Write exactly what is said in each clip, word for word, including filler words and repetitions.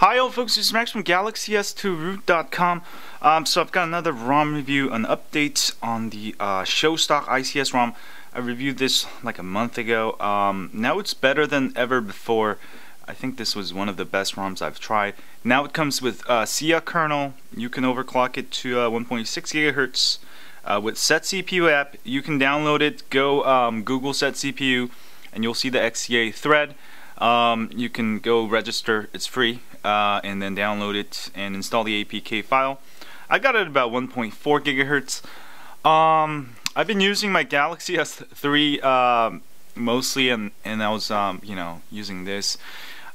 Hi all folks, this is Max from Galaxy S two root dot com. Um, so I've got another ROM review, an update on the uh, ShoStock I C S ROM. I reviewed this like a month ago. Um, now it's better than ever before. I think this was one of the best ROMs I've tried. Now it comes with uh, S I A kernel. You can overclock it to uh, one point six gigahertz. Uh, with Set C P U app, you can download it. Go um, Google Set C P U and you'll see the X C A thread. Um, you can go register, it's free, uh, and then download it and install the A P K file. I got it at about one point four gigahertz. Um, I've been using my Galaxy S three uh, mostly, and, and I was, um, you know, using this.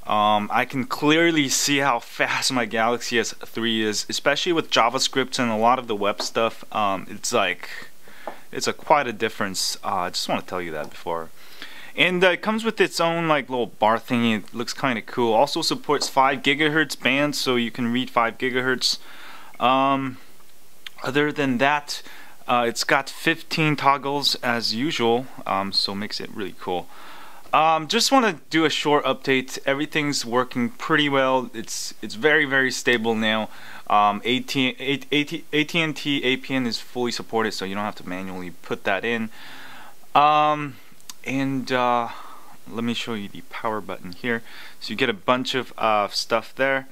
Um, I can clearly see how fast my Galaxy S three is, especially with JavaScript and a lot of the web stuff. Um, it's like, it's a quite a difference. Uh, I just want to tell you that before. And uh, it comes with its own like little bar thingy. It looks kind of cool. Also supports five gigahertz bands, so you can read five gigahertz. Um, other than that, uh, it's got fifteen toggles as usual, um, so makes it really cool. Um, just want to do a short update. Everything's working pretty well. It's it's very very stable now. Um, A T and T A P N is fully supported, so you don't have to manually put that in. Um, and uh, let me show you the power button here, so you get a bunch of uh, stuff there.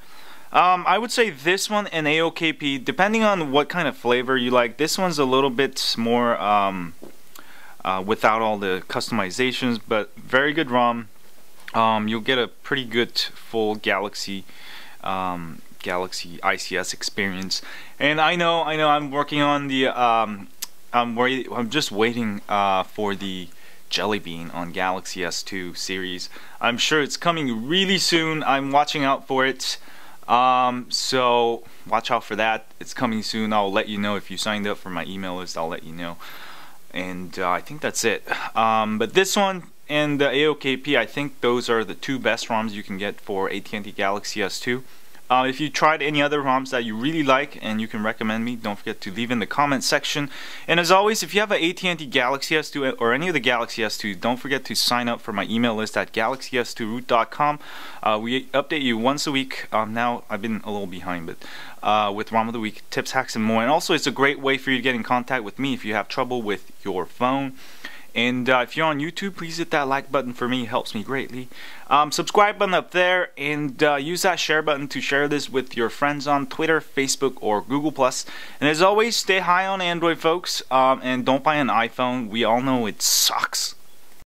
um, I would say this one and A O K P, depending on what kind of flavor you like. This one's a little bit more um, uh, without all the customizations, but very good ROM. Um, you'll get a pretty good full Galaxy um, Galaxy I C S experience. And I know I know I'm working on the um, I'm, I'm just waiting uh, for the Jelly Bean on Galaxy S two series. I'm sure it's coming really soon. I'm watching out for it. Um, so watch out for that. It's coming soon. I'll let you know. If you signed up for my email list, I'll let you know. And uh, I think that's it. Um, but this one and the A O K P, I think those are the two best ROMs you can get for A T and T Galaxy S two. Uh, if you tried any other ROMs that you really like and you can recommend me, don't forget to leave in the comment section. And as always, if you have an A T and T Galaxy S two or any of the Galaxy S two, don't forget to sign up for my email list at Galaxy S two root dot com. Uh, we update you once a week. Um, now I've been a little behind, but uh, with ROM of the Week, tips, hacks, and more. And also, it's a great way for you to get in contact with me if you have trouble with your phone. And uh, if you're on YouTube, please hit that like button for me. It helps me greatly. Um, subscribe button up there, and uh, use that share button to share this with your friends on Twitter, Facebook, or Google plus. And as always, stay high on Android, folks, um, and don't buy an iPhone. We all know it sucks.